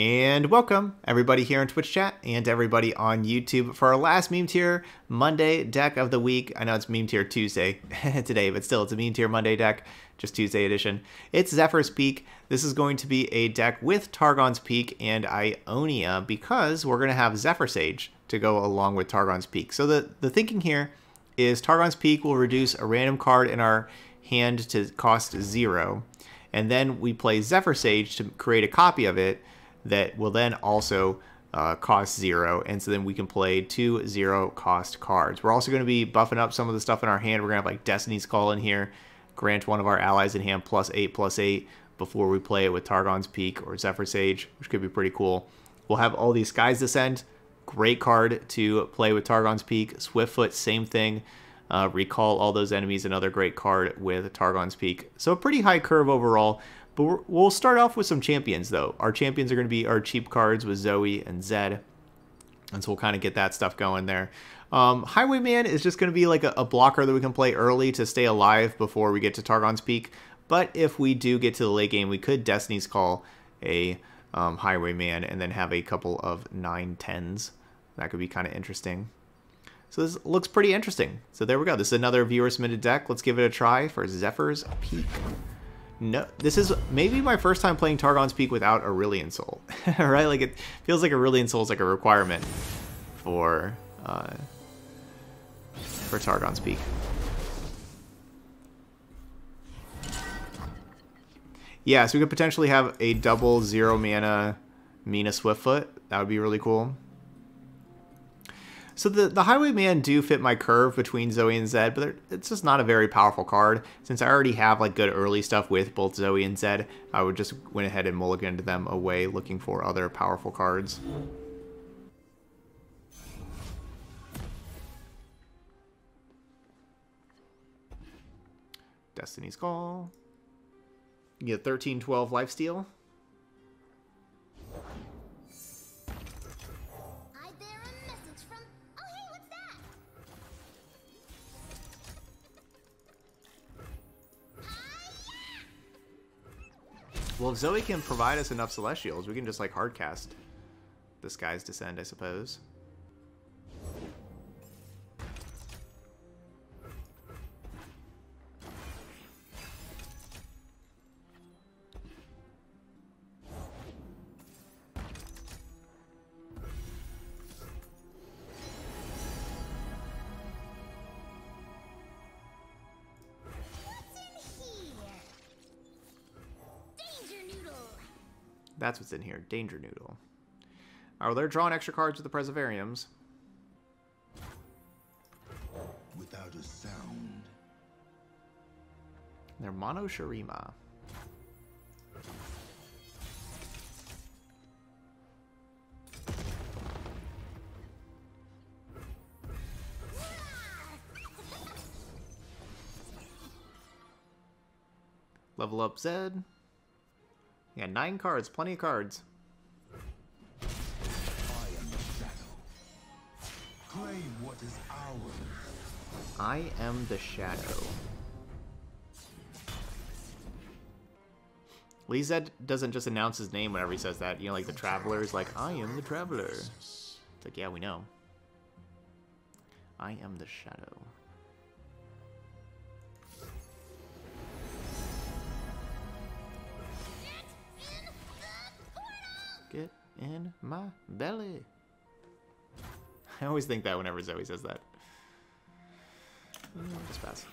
And welcome everybody here in Twitch chat and everybody on YouTube for our last Meme Tier Monday deck of the week. I know it's Meme Tier Tuesday today, but still it's a Meme Tier Monday deck, just Tuesday edition. It's Zephyr Peak. This is going to be a deck with Targon's Peak and Ionia because we're going to have Zephyr Sage to go along with Targon's Peak. So the thinking here is Targon's Peak will reduce a random card in our hand to cost 0. And then we play Zephyr Sage to create a copy of it that will then also cost 0, and so then we can play 2 0 cost cards. We're also going to be buffing up some of the stuff in our hand. We're gonna have like Destiny's Call in here, grant one of our allies in hand +8/+8 before we play it with Targon's Peak or Zephyr Sage, which could be pretty cool. We'll have all these Skies Descend, great card to play with Targon's Peak. Swiftfoot, same thing, recall all those enemies, another great card with Targon's Peak. So a pretty high curve overall. But we'll start off with some champions, though. Our champions are going to be our cheap cards with Zoe and Zed. And so we'll kind of get that stuff going there. Highwayman is just going to be like a blocker that we can play early to stay alive before we get to Targon's Peak. But if we do get to the late game, we could Destiny's Call a Highwayman and then have a couple of 9/10s. That could be kind of interesting. So this looks pretty interesting. So there we go. This is another viewer-submitted deck. Let's give it a try for Zephyr's Peak. No, this is maybe my first time playing Targon's Peak without Aurelian Soul, right? Like it feels like Aurelian Soul is like a requirement for Targon's Peak. Yeah, so we could potentially have a double 0 mana Mina Swiftfoot. That would be really cool. So the Highwayman do fit my curve between Zoe and Zed, but it's just not a very powerful card. Since I already have like good early stuff with both Zoe and Zed, I would just went ahead and mulliganed them away looking for other powerful cards. Destiny's Call. You get 13-12 lifesteal. Well, if Zoe can provide us enough Celestials, we can just, like, hardcast the Skies Descend, I suppose. That's what's in here. Danger Noodle. Alright, well, they're drawing extra cards with the Preservariums. Without a sound. They're mono Shurima. Level up Zed. Yeah, 9 cards, plenty of cards. I am the shadow. Claim what is ours. I am the shadow. Lee Zed doesn't just announce his name whenever he says that. You know, like the Traveler is like, I am the Traveler. It's like, yeah, we know. I am the shadow. Get in my belly. I always think that whenever Zoe says that. Just pass.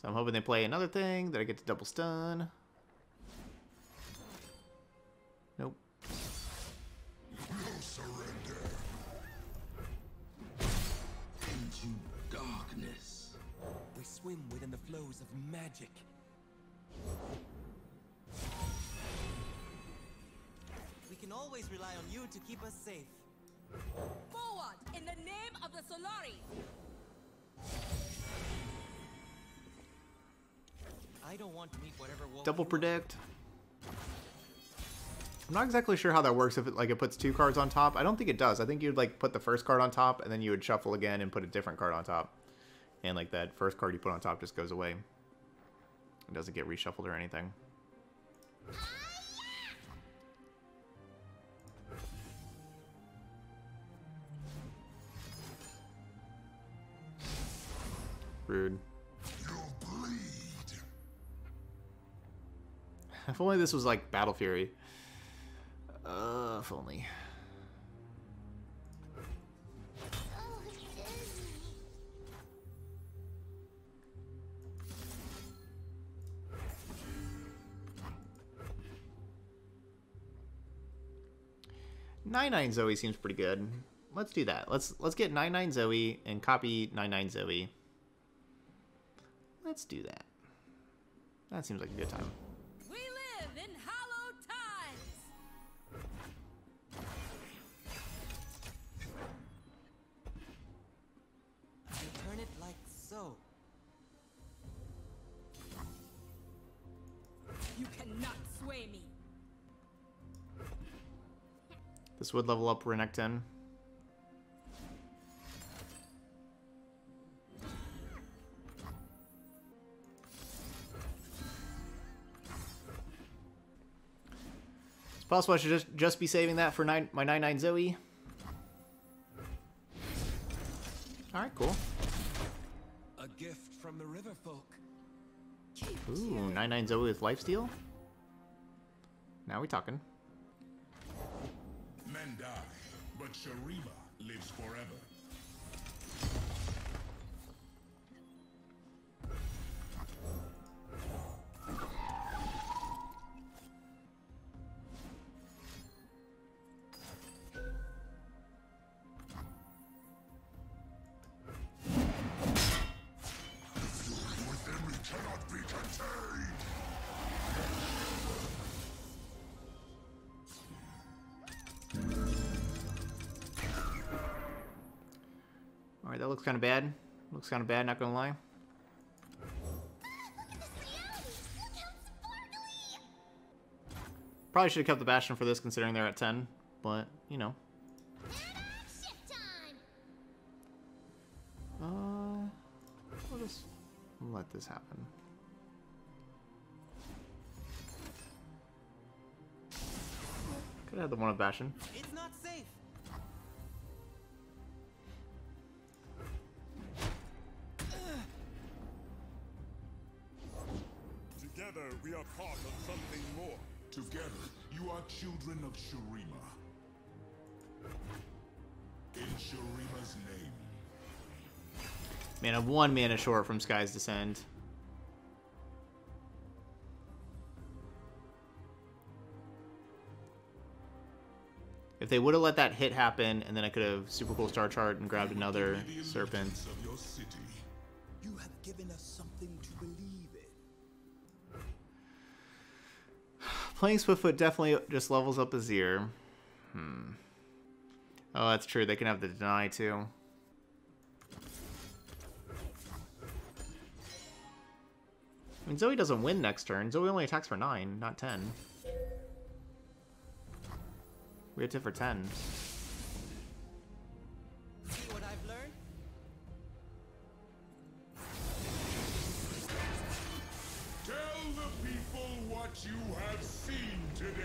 So I'm hoping they play another thing that I get to double stun. Nope. Within the flows of magic. We can always rely on you to keep us safe. Forward in the name of the Solari. I don't want to meet whatever double predict. I'm not exactly sure how that works if it like it puts 2 cards on top. I don't think it does. I think you'd like put the first card on top and then you would shuffle again and put a different card on top. and like that first card you put on top just goes away. It doesn't get reshuffled or anything. Rude. If only this was like Battle Fury. If only. Nine Zoe seems pretty good. Let's do that. Let's get 99 Zoe and copy 99 Zoe. Let's do that. That seems like a good time. We live in hollow times. You turn it like so. You cannot sway me. This would level up Renekton. It's possible I should just be saving that for my 99 Zoe. Alright, cool. A gift from the river folk. Ooh, 99 Zoe with lifesteal? Now we're talking. Men die, but Shurima lives forever. That looks kind of bad. Looks kind of bad, not gonna lie. Probably should have kept the Bastion for this, considering they're at 10. But, you know. We'll just let this happen. Could have had the one of Bastion. It's not safe. We are part of something more. Together, you are children of Shurima. In Shurima's name. Man, I'm one mana short from Skies Descend. If they would have let that hit happen, and then I could have super cool Star Chart and grabbed another Serpent. You have given us something to believe. Playing Swiftfoot definitely just levels up Azir. Oh, that's true. They can have the Deny, too. I mean, Zoe doesn't win next turn. Zoe only attacks for 9, not 10. We have to hit for 10. See what I've learned? Tell the people what you have seen today.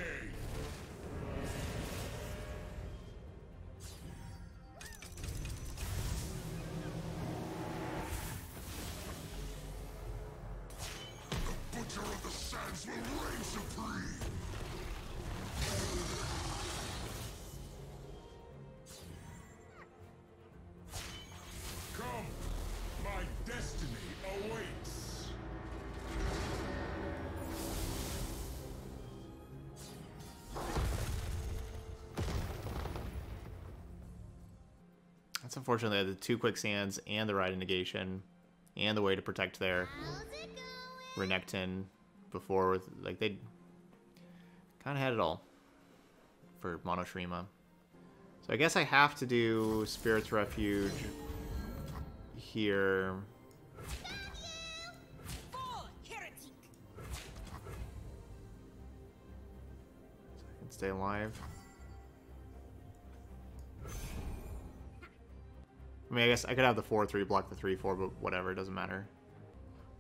The Butcher of the Sands will reign supreme. Come, my destiny awaits. Unfortunately, I had the 2 quick sands and the Ride of Negation and the way to protect their Renekton before. Like, they kind of had it all for Mono Shurima. So I guess I have to do Spirit's Refuge here. So I can stay alive. I mean, I guess I could have the 4-3 block the 3-4, but whatever, it doesn't matter.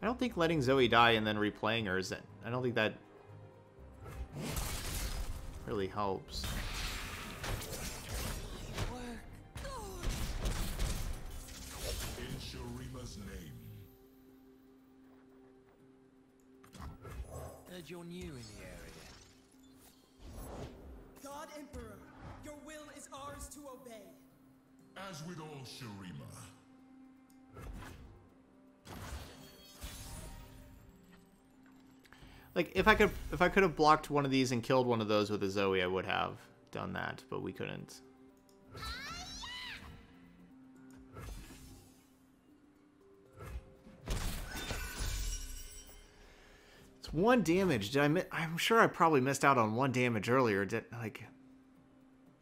I don't think letting Zoe die and then replaying her is that... I don't think that really helps. In Shurima's name. Heard you're new in the area. God Emperor, your will is ours to obey. As with all Shurima. Like, if I could have blocked one of these and killed one of those with a Zoe, I would have done that, but we couldn't. It's 1 damage. Did I miss? I'm sure I probably missed out on 1 damage earlier. Did like?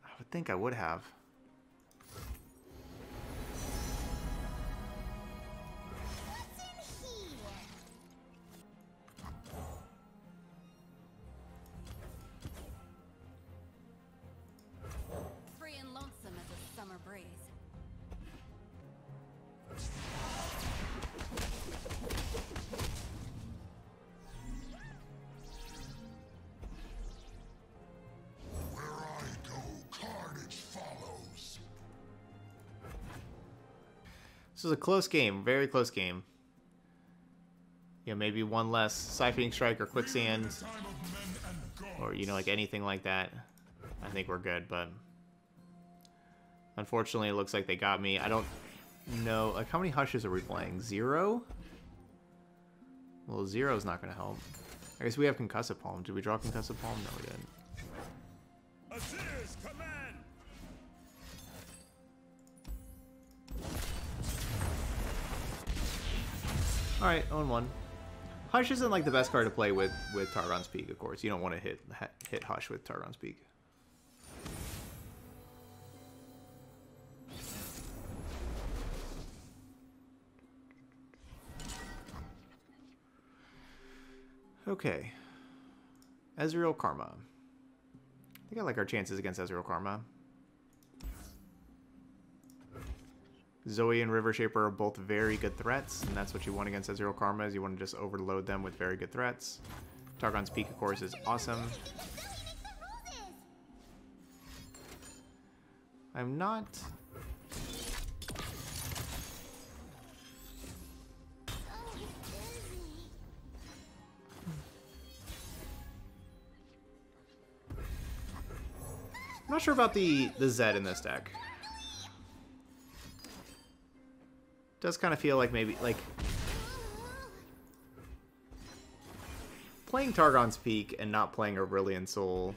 I would think I would have. This is a close game, very close game. You know, maybe one less Siphoning Strike or Quicksand, or you know, like anything like that. I think we're good, but unfortunately, it looks like they got me. I don't know, like, how many Hushes are we playing? 0? Well, 0's not gonna help. I guess we have Concussive Palm. Did we draw Concussive Palm? No, we didn't. Alright, 0-1. Hush isn't like the best card to play with Targon's Peak, of course. You don't want to hit Hush with Targon's Peak. Okay. Ezreal Karma. I think I like our chances against Ezreal Karma. Zoe and River Shaper are both very good threats, and that's what you want against Ezreal Karma, is you want to just overload them with very good threats. Targon's Peak, of course, is awesome. I'm not... I'm not sure about the Zed in this deck. Does kind of feel like maybe, like, playing Targon's Peak and not playing Aurelian Soul.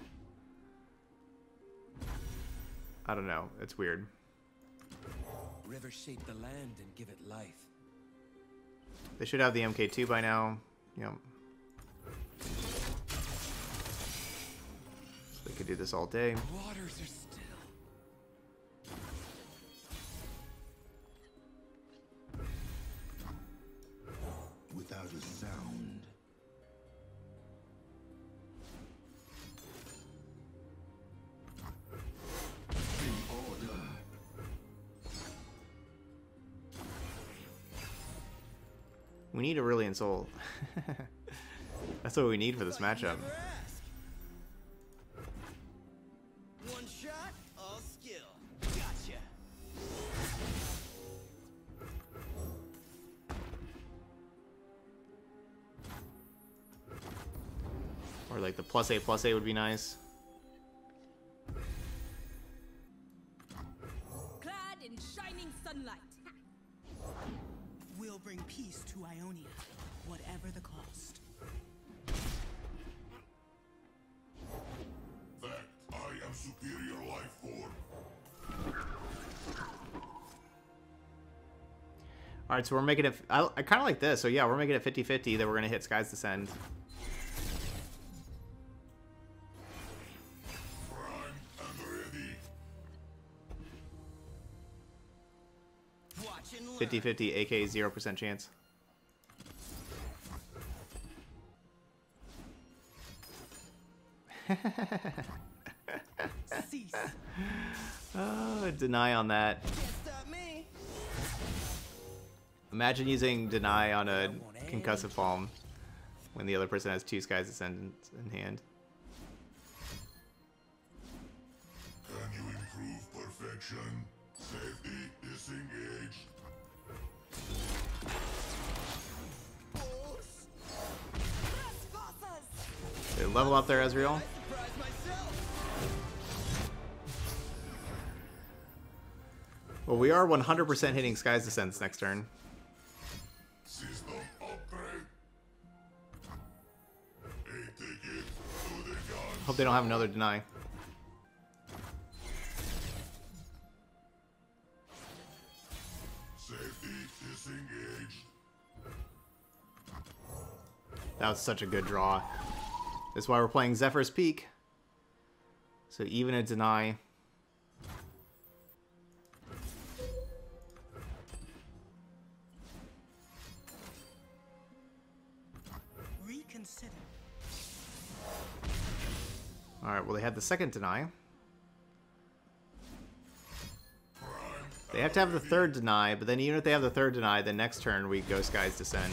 I don't know. It's weird. River shape the land and give it life. They should have the MK2 by now. Yep. They could do this all day. Waters are still. Without a sound. In order. We need Aurelian Soul. That's what we need for this matchup. One shot, all skill. Gotcha. Or like the +8/+8 would be nice. Clad in shining sunlight. We'll bring peace to Ionia, whatever the cost. That I am superior life form. All right, so we're making it. I kind of like this. So yeah, we're making it 50-50 that we're gonna hit Skies Descend. Watch and learn. 50-50, aka 0% chance. Cease. Oh, deny on that. Can't stop me. Imagine using Deny on a Concussive Palm when the other person has two Skies Descend in hand. Can you improve perfection? Safety disengaged. They level up their Ezreal. Well, we are 100% hitting Skies Descend next turn. System upgrade. A ticket to the gods. Hope they don't have another Deny. Safety disengaged. That was such a good draw. That's why we're playing Zephyr's Peak. So even a Deny. Alright, well they had the second Deny. They have to have the third Deny, but then even if they have the third Deny, the next turn we go Skies Descend.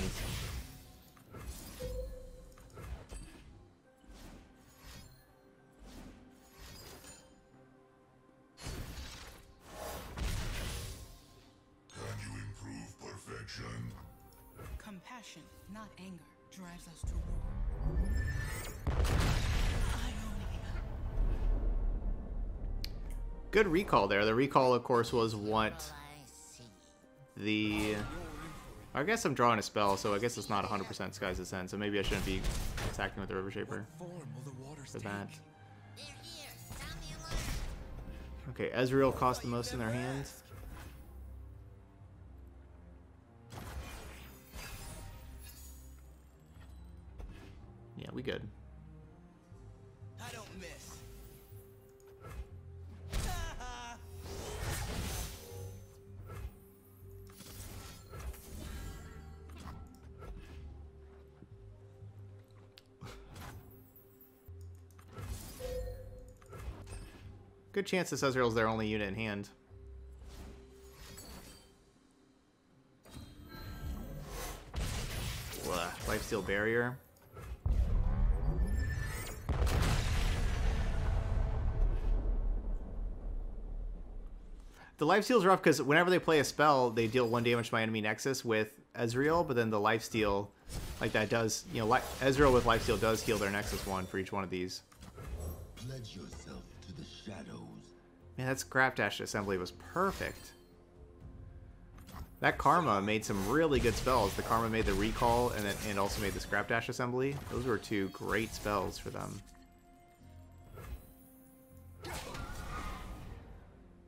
Compassion, not anger, drives us to war. Good recall there. The recall, of course, was what the... I guess I'm drawing a spell, so I guess it's not 100% Skies Descend, so maybe I shouldn't be attacking with the River Shaper for that. Okay, Ezreal cost the most in their hands. Yeah, we good. I don't miss. Good chance this Ezreal's their only unit in hand. Ugh, lifesteal barrier. The lifesteals are off because whenever they play a spell, they deal 1 damage to my enemy Nexus with Ezreal, but then the lifesteal, like that does, you know, Ezreal with lifesteal does heal their Nexus 1 for each one of these. Pledge yourself to the shadows. Man, that Scrap Dash Assembly was perfect. That Karma made some really good spells. The Karma made the Recall and, also made the Scrap Dash Assembly. Those were two great spells for them.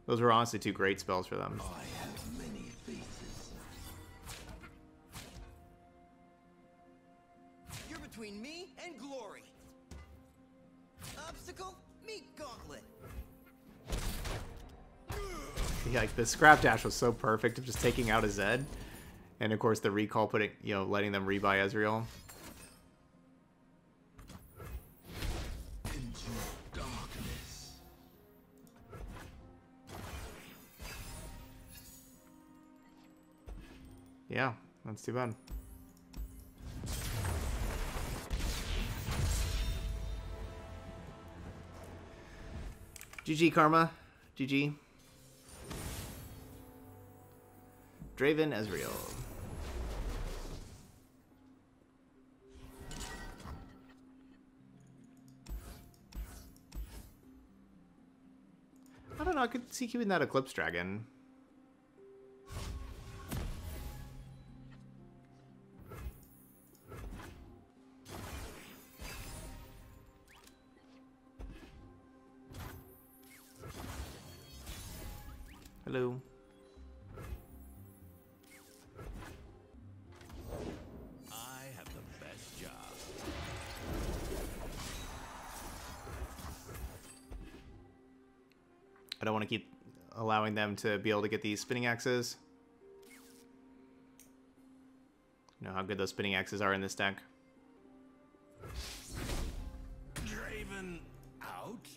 Those were honestly two great spells for them. I have many faces. You're between me and glory. Obstacle, meet gauntlet. Yeah, like the Scrap Dash was so perfect of just taking out a Zed, and of course the recall putting, you know, letting them rebuy Ezreal. Yeah, that's too bad. GG, Karma. GG. Draven, Ezreal. I don't know, I could see keeping that Eclipse Dragon. Hello. I have the best job. I don't want to keep allowing them to be able to get these spinning axes. You know how good those spinning axes are in this deck. Draven out.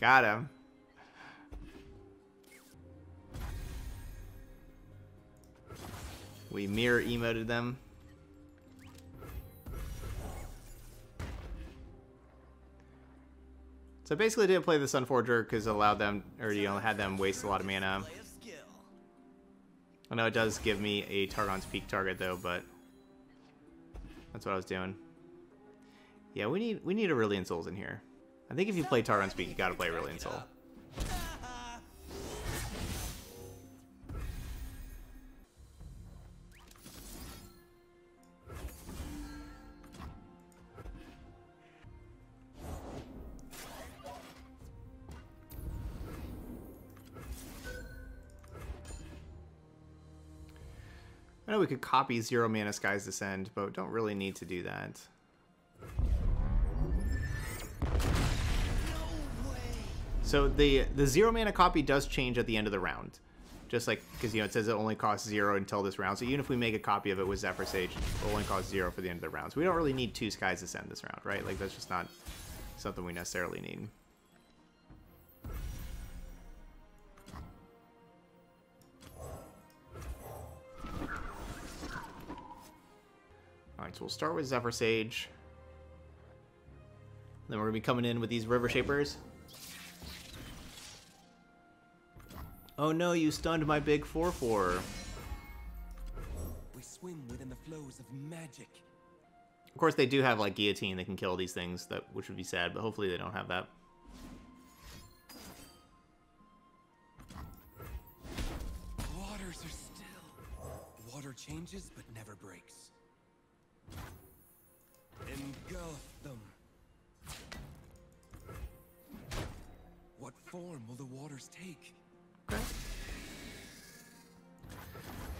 Got him. We mirror emoted them. So basically didn't play the Sunforger because it allowed them, or you only had them waste a lot of mana. I know it does give me a Targon's Peak target though, but that's what I was doing. Yeah, we need Aurelian Souls in here. I think if you play Targon's Peak, you gotta play Aurelian Soul. I know we could copy 0 mana Skies Descend, but don't really need to do that. So the 0 mana copy does change at the end of the round. Just like, because you know, it says it only costs 0 until this round. So even if we make a copy of it with Zephyr Sage, it'll only cost 0 for the end of the round. So we don't really need 2 Skies Descend this round, right? Like that's just not something we necessarily need. Alright, so we'll start with Zephyr Sage. Then we're gonna be coming in with these River Shapers. Oh no, you stunned my big 4/4. We swim within the flows of magic. Of course, they do have like guillotine that can kill these things, which would be sad, but hopefully they don't have that. Waters are still. Water changes but never breaks. Engulf them. What form will the waters take? Okay.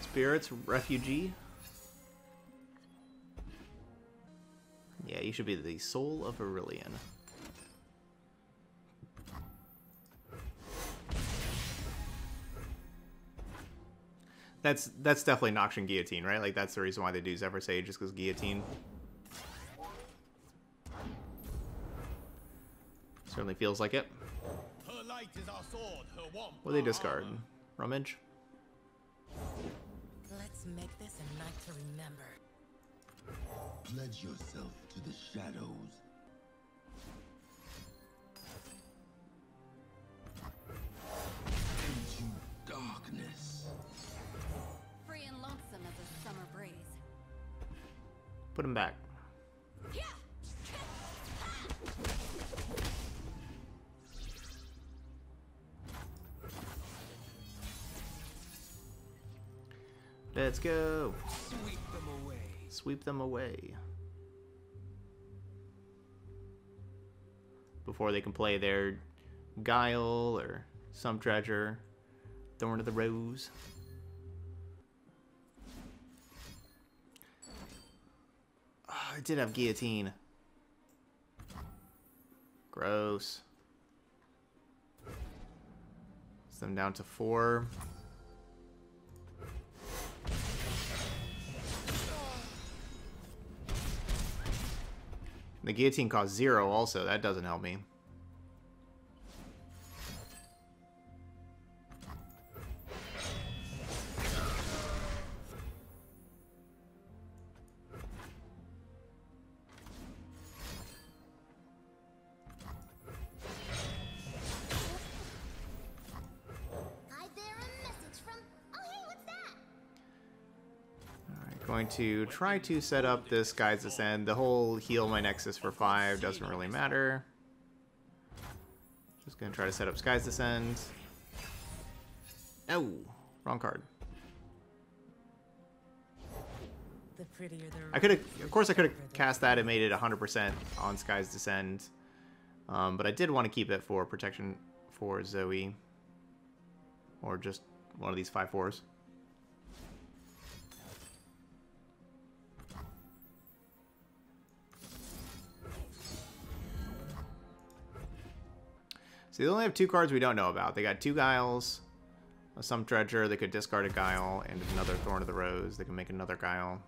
Spirit's Refuge. Yeah, you should be the Soul of Aurelian. That's definitely Noxian Guillotine, right? Like that's the reason why they do Zephyr Sage, just because Guillotine. Certainly feels like it. What do they discard? Rummage. Let's make this a night to remember. Pledge yourself to the shadows. Into darkness. Free and lonesome as a summer breeze. Put him back. Yeah. Let's go. Sweep them away. Sweep them away. Before they can play their Guile or some treasure. Thorn of the Rose. Oh, I did have guillotine. Gross. Puts them down to 4. The guillotine costs 0 also, that doesn't help me. I bear a message from... Oh, hey, what's that? Alright, going to try to set up this Skies Descend. The whole heal my Nexus for 5 doesn't really matter. Just gonna try to set up Skies Descend. Oh, wrong card. I could have, of course, I could have cast that and made it 100% on Skies Descend, but I did want to keep it for protection for Zoe, or just one of these 5/4s. They only have 2 cards we don't know about. They got 2 Guiles, some Dredger. They could discard a Guile, and another Thorn of the Rose. They can make another Guile.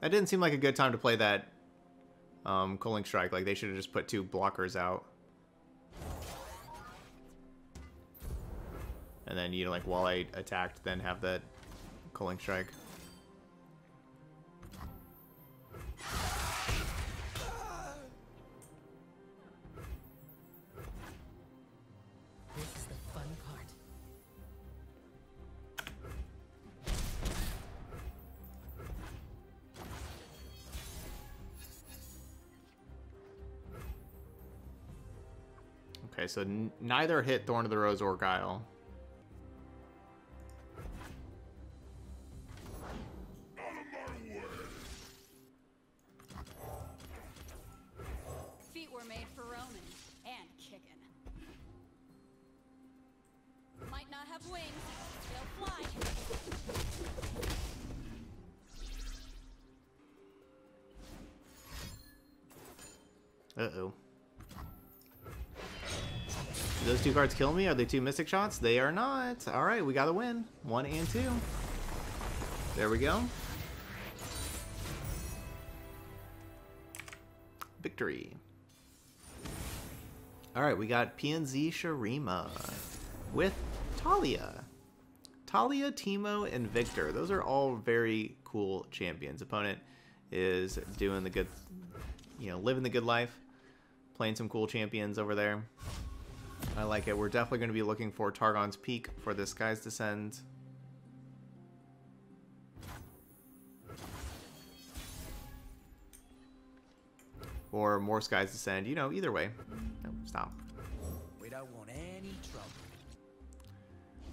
Oh, That didn't seem like a good time to play that Culling Strike. Like, they should have just put two blockers out. And then, you know, like, while I attacked, then have that Culling Strike. Okay, so neither hit Thorn of the Rose or Guile. Feet were made for roaming and kicking. Might not have wings, they'll fly. Uh-oh. Those two cards kill me? Are they two Mystic Shots? They are not. All right, we got a win. 1 and 2. There we go. Victory. All right, we got PNZ Shurima with Talia. Talia, Teemo, and Victor. Those are all very cool champions. Opponent is doing the good, you know, living the good life, playing some cool champions over there. I like it. We're definitely going to be looking for Targon's Peak for the Skies Descend. Or more Skies Descend. You know, either way. No, stop. We don't want any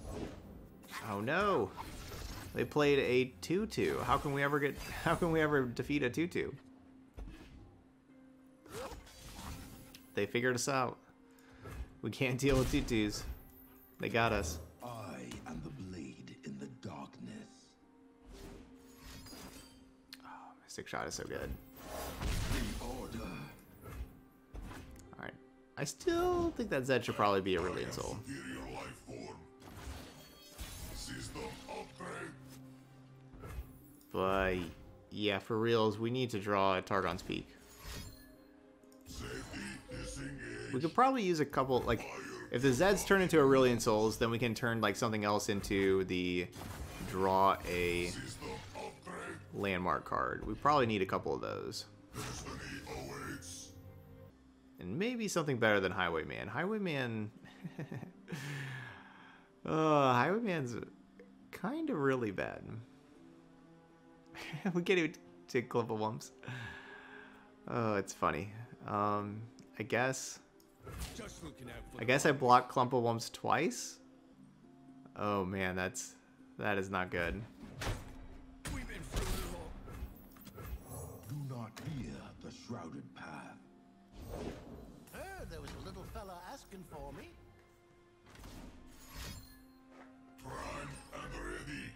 trouble. Oh no! They played a 2-2. How can we ever defeat a 2-2? They figured us out. We can't deal with 2-2s. They got us. I am the blade in the darkness. Oh, Mystic Shot is so good. The order. All right. I still think that Zed should probably be Aurelian Soul. But yeah, for reals, we need to draw at Targon's Peak. We could probably use a couple, like, if the Zeds turn into Aurelian Souls, then we can turn, like, something else into the draw a landmark card. We probably need a couple of those. And maybe something better than Highwayman. Highwayman... Highwayman's kind of really bad. We can't even take Clipplewumps. Oh, it's funny. I guess... I blocked Clumpawumps twice. Oh man, that is not good. We've been do not hear the shrouded path. Heard there was a little fella asking for me. Prime and ready.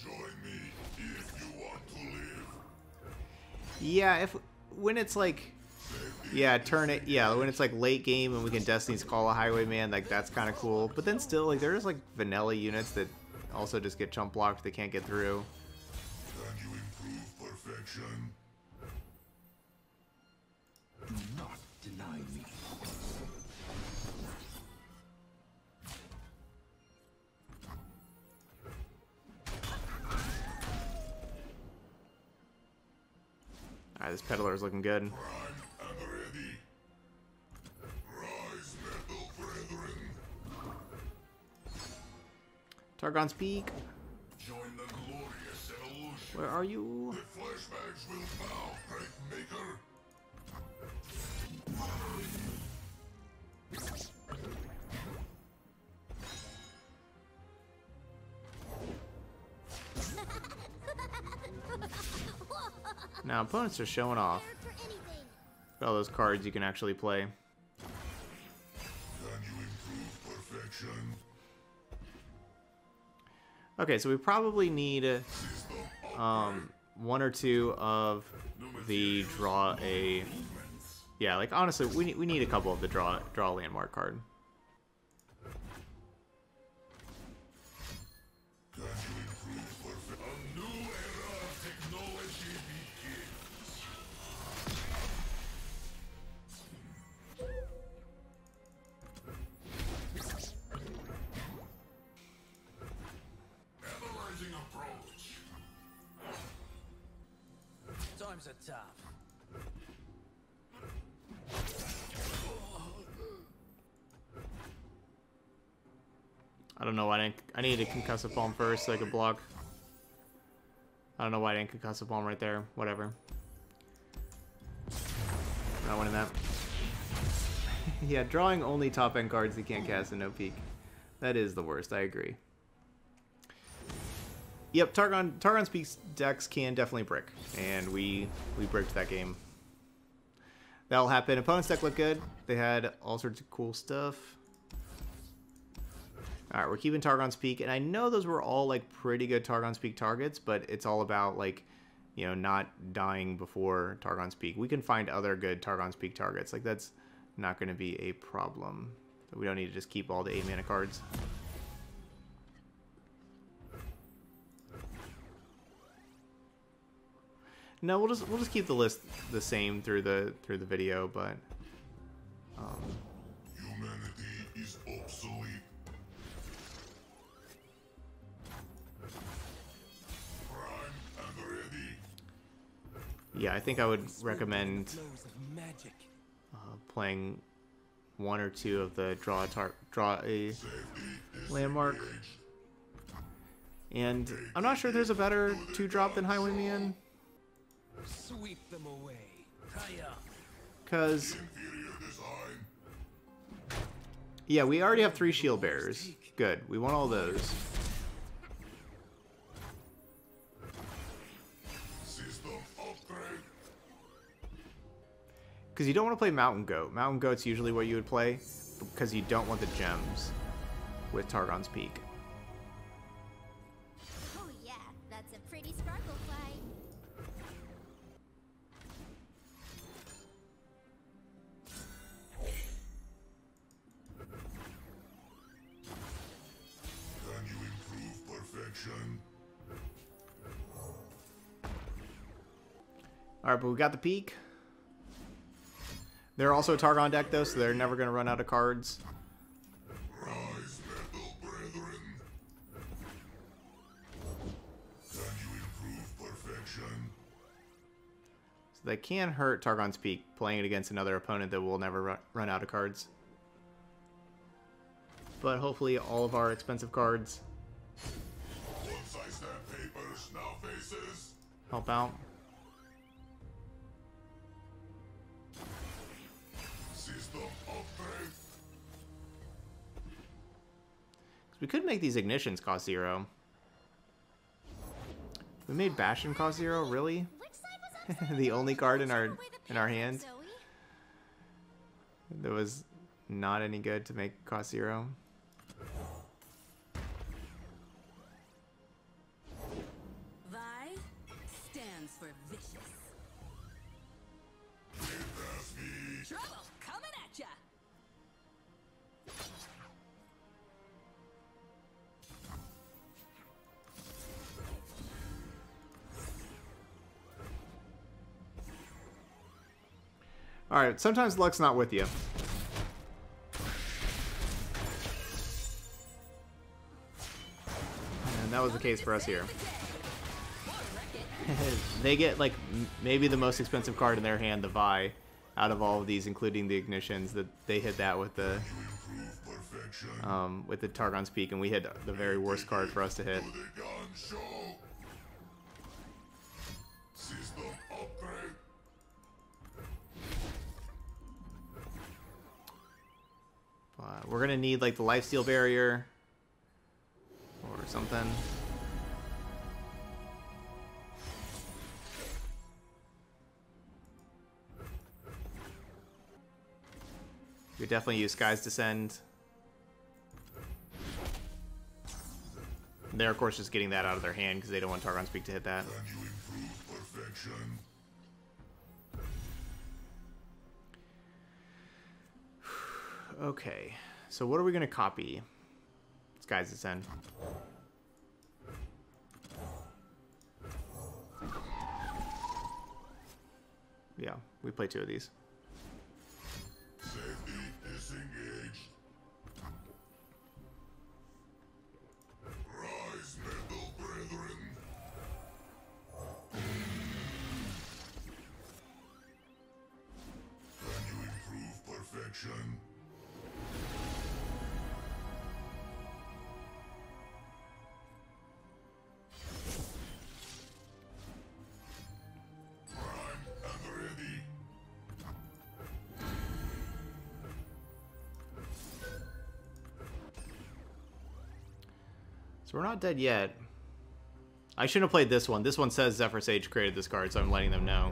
Join me if you want to live. Yeah, if when it's like. Yeah, turn it. Yeah, when it's like late game and we can Destiny's Call a Highwayman, like that's kind of cool. But then still, like there is like vanilla units that also just get chump blocked. They can't get through. Can you improve perfection? Do not deny me. All right, this peddler is looking good. Targon's Peak. Join the glorious evolution. Where are you? The flashbacks will bow, Breakmaker. Now opponents are showing off. Got all those cards you can actually play. Can you improve perfection? Okay, so we probably need one or two of the draw a, yeah, like honestly, we need a couple of the draw a landmark card. Thorns atop. I don't know why I needed a Concussive Palm first so I could block. I don't know why I didn't Concussive Palm right there. Whatever. Not winning that. Yeah, drawing only top end cards you can't cast in no peak. That is the worst, I agree. Yep, Targon's Peak decks can definitely brick. And we bricked that game. That'll happen. Opponent's deck looked good. They had all sorts of cool stuff. Alright, we're keeping Targon's Peak, and I know those were all like pretty good Targon's Peak targets, but it's all about like, you know, not dying before Targon's Peak. We can find other good Targon's Peak targets. Like that's not going to be a problem. We don't need to just keep all the 8-mana cards. No, we'll just keep the list the same through the video, but. Humanity is obsolete. Yeah, I think I would recommend playing one or two of the draw a landmark. And I'm not sure there's a better 2-drop than Highwayman. Sweep them away. Cause yeah, we already have 3 shield bearers. Good. We want all those. Because you don't want to play Mountain Goat. Mountain Goat's usually what you would play because you don't want the gems with Targon's Peak. Oh yeah, that's a pretty sparkle fly. Can you improve perfection? Alright, but we got the peak. They're also a Targon deck, though, so they're never going to run out of cards. Rise, metal brethren. Can you improve perfection? So they can hurt Targon's Peak, playing it against another opponent that will never run out of cards. But hopefully all of our expensive cards help out. We could make these ignitions cost 0. We made Bastion cost 0, really? The only card in our hand that was not any good to make cost 0. Vi stands for vicious. Trouble coming at ya. Alright, sometimes luck's not with you. And that was the case for us here. They get, like, maybe the most expensive card in their hand, the Vi, out of all of these, including the ignitions, that they hit that with the Targon's Peak, and we hit the very worst card for us to hit. We're gonna need like the lifesteal barrier or something. We definitely use Skies Descend. They're of course just getting that out of their hand because they don't want Targon's Peak to hit that. Okay, so what are we going to copy? Skies Descend. Yeah, we play 2 of these. Safety disengaged. Rise, metal brethren. direction. We're not dead yet. I shouldn't have played this one. This one says Zephyr Sage created this card, so I'm letting them know.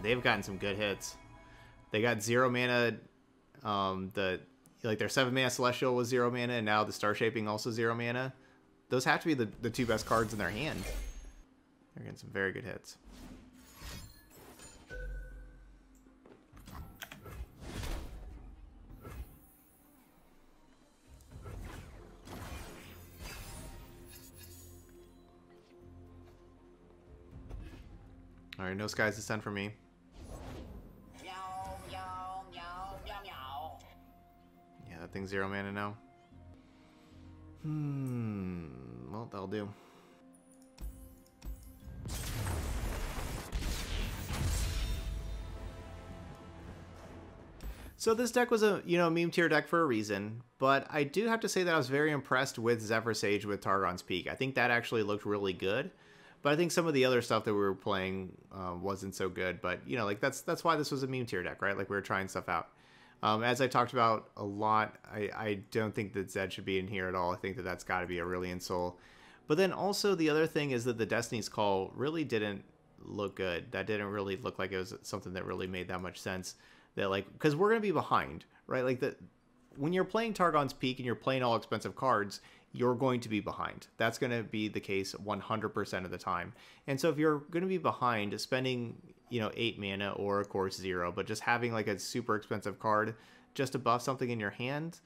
They've gotten some good hits. They got 0 mana. Their 7 mana Celestial was 0 mana, and now the Star Shaping also 0 mana. Those have to be the two best cards in their hand. They're getting some very good hits. All right, no Skies Descend for me. Yeah, that thing's 0 mana now. Well, that'll do. So this deck was a, meme tier deck for a reason, but I do have to say that I was very impressed with Zephyr Sage with Targon's Peak. I think that actually looked really good, but I think some of the other stuff that we were playing wasn't so good. But, that's why this was a meme tier deck, right? Like, we were trying stuff out. As I talked about a lot, I don't think that Zed should be in here at all. I think that that's got to be Aurelian Soul. But then also the other thing is that the Destiny's Call really didn't look good. That didn't really look like it was something that really made that much sense. That, like, because we're going to be behind, right? Like, when you're playing Targon's Peak and you're playing all expensive cards, you're going to be behind. That's going to be the case 100% of the time. And so if you're going to be behind, spending, 8 mana or of course 0, but just having like a super expensive card just to buff something in your hand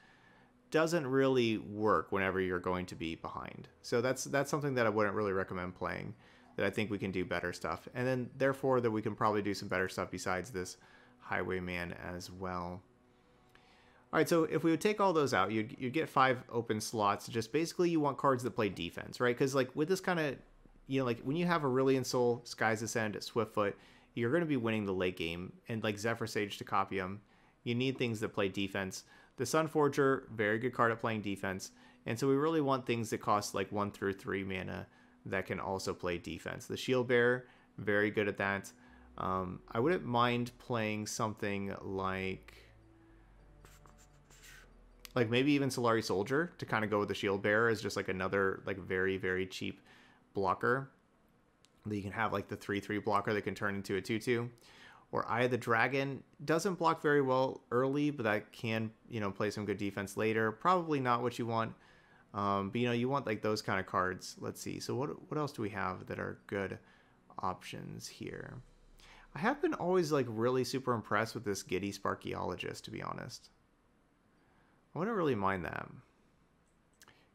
doesn't really work whenever you're going to be behind. So that's something that I wouldn't really recommend playing, that I think we can do better stuff. And then therefore that we can probably do some better stuff besides this Highwayman as well. All right, so if we would take all those out, you'd get 5 open slots. Just basically you want cards that play defense, right? Because like with this kind of, when you have Aurelian Soul, Skies Descend, Swiftfoot, you're going to be winning the late game. And like Zephyr Sage to copy them, you need things that play defense. The Sunforger, very good card at playing defense. And so we really want things that cost like 1 through 3 mana that can also play defense. The Shield Bearer, very good at that. I wouldn't mind playing something like maybe even Solari Soldier to kind of go with the Shield Bearer is just like another like very, very cheap blocker that you can have, like the 3-3 blocker that can turn into a 2-2. Or Eye of the Dragon doesn't block very well early, but that can, play some good defense later. Probably not what you want. But you want like those kind of cards. Let's see. So what else do we have that are good options here? I have been always like really super impressed with this Giddy Sparkeologist, to be honest. I wouldn't really mind that.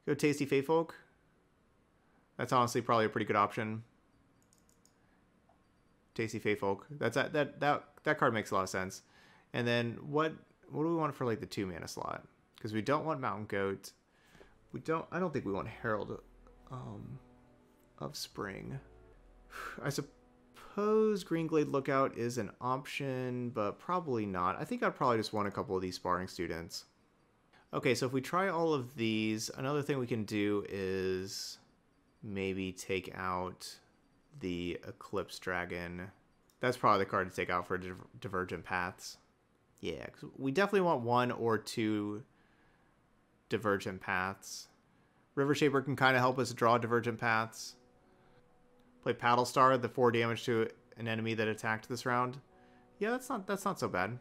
Go Tasty Faithfolk. That's honestly probably a pretty good option. Tasty Faithfolk. That card makes a lot of sense. And then what do we want for like the 2 mana slot? Because we don't want Mountain Goat. I don't think we want Herald of Spring. I suppose Greenglade Lookout is an option, but probably not. I think I'd probably just want a couple of these Sparring Students. Okay, so if we try all of these, another thing we can do is maybe take out the Eclipse Dragon. That's probably the card to take out for Divergent Paths. Yeah, because we definitely want 1 or 2 Divergent Paths. River Shaper can kind of help us draw Divergent Paths. Play Paddle Star, the 4 damage to an enemy that attacked this round. Yeah, that's not so bad.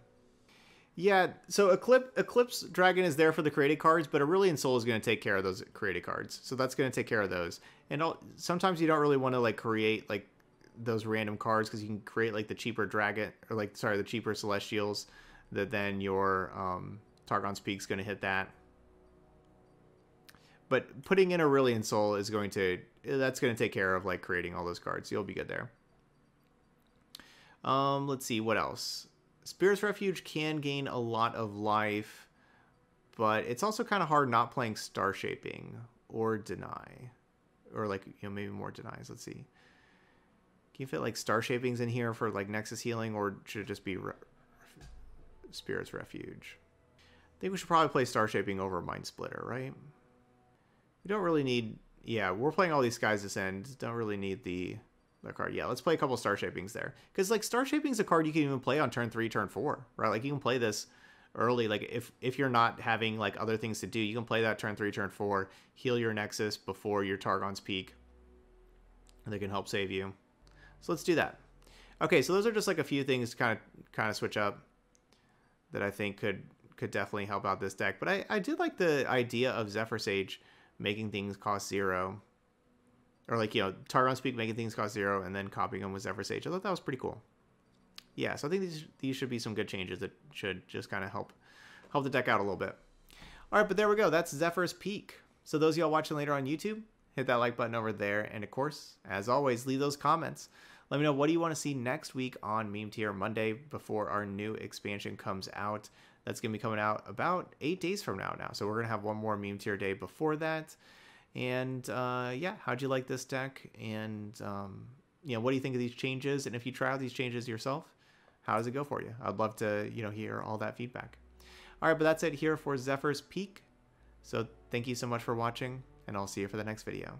Yeah, so Eclipse Dragon is there for the created cards, but Aurelian Soul is going to take care of those created cards. So that's going to take care of those. And sometimes you don't really want to like create like those random cards because you can create like the cheaper Dragon or the cheaper Celestials that then your Targon's Peak's going to hit that. But putting in Aurelian Soul is going to... that's going to take care of, like, creating all those cards. You'll be good there. Let's see. What else? Spirit's Refuge can gain a lot of life, but it's also kind of hard not playing Star Shaping or Deny. Or, like, you know, maybe more Denies. Let's see. Can you fit, like, Star Shapings in here for, like, Nexus Healing, or should it just be Spirit's Refuge? I think we should probably play Star Shaping over Mind Splitter, right? We don't really need... yeah, we're playing all these Skies Descend. Don't really need the card. Yeah, let's play a couple Star Shapings there. Because, like, Star Shaping's a card you can even play on turn 3, turn 4, right? Like, you can play this early. Like, if you're not having, like, other things to do, you can play that turn 3, turn 4, heal your Nexus before your Targon's Peak. And they can help save you. So let's do that. Okay, so those are just, like, a few things to kind of switch up that I think could definitely help out this deck. But I did like the idea of Zephyr Sage making things cost 0. Or, like, you know, Targon's Peak making things cost 0 and then copying them with Zephyr Sage. I thought that was pretty cool. Yeah, so I think these should be some good changes that should just kind of help the deck out a little bit. All right, but there we go. That's Zephyr's Peak. So those of y'all watching later on YouTube, hit that like button over there. And, of course, as always, leave those comments. Let me know, what do you want to see next week on Meme Tier Monday before our new expansion comes out? That's going to be coming out about 8 days from now. So we're going to have one more Meme Tier day before that. And, yeah, how'd you like this deck? And, you know, what do you think of these changes? And if you try out these changes yourself, how does it go for you? I'd love to, you know, hear all that feedback. All right, but that's it here for Zephyr's Peak. So thank you so much for watching, and I'll see you for the next video.